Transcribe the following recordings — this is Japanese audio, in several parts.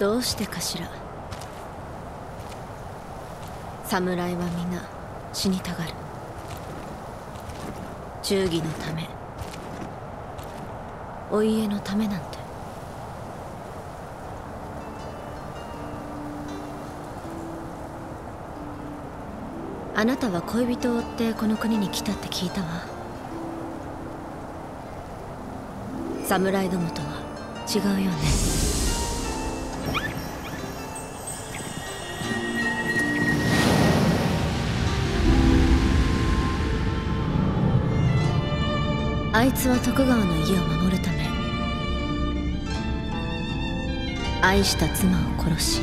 どうしてかしら。侍は皆死にたがる。忠義のため、お家のためなんて。あなたは恋人を追ってこの国に来たって聞いたわ。侍どもとは違うよね。あいつは徳川の家を守るため、愛した妻を殺し、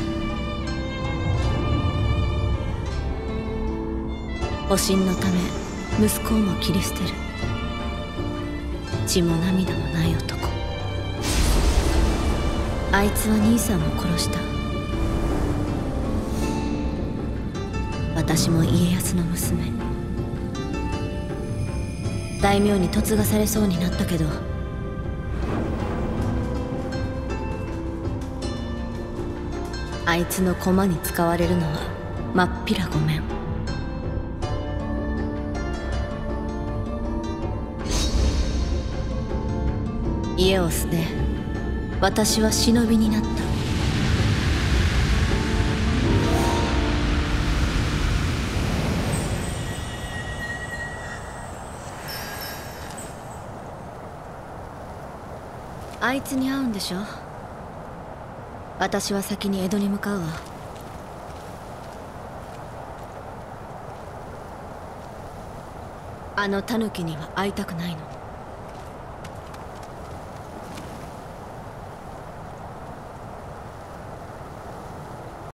保身のため息子をも切り捨てる。血も涙もない男。あいつは兄さんも殺した。私も家康の娘。大名に嫁がされそうになったけど、あいつの駒に使われるのはまっぴらごめん。家を捨て私は忍びになった。あいつに会うんでしょ。私は先に江戸に向かうわ。あの狸には会いたくないの。